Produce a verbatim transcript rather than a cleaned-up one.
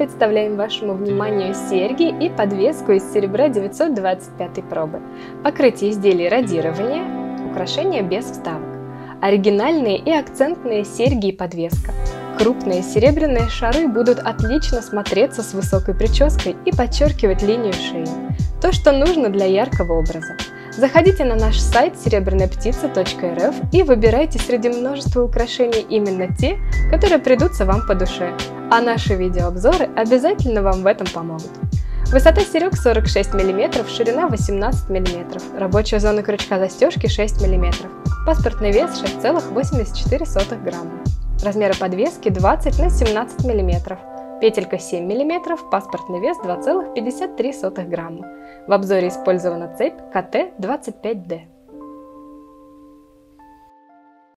представляем вашему вниманию серьги и подвеску из серебра девятьсот двадцать пятой пробы. Покрытие изделий радирование, украшения без вставок. Оригинальные и акцентные серьги и подвеска. Крупные серебряные шары будут отлично смотреться с высокой прической и подчеркивать линию шеи. То, что нужно для яркого образа. Заходите на наш сайт серебряная птица точка эр эф и выбирайте среди множества украшений именно те, которые придутся вам по душе. А наши видеообзоры обязательно вам в этом помогут. Высота серег сорок шесть миллиметров, ширина восемнадцать миллиметров, рабочая зона крючка застежки шесть миллиметров, паспортный вес шесть целых восемьдесят четыре сотых грамма, размеры подвески двадцать на семнадцать миллиметров, петелька семь миллиметров, паспортный вес два целых пятьдесят три сотых грамма. В обзоре использована цепь ка тэ двадцать пять дэ.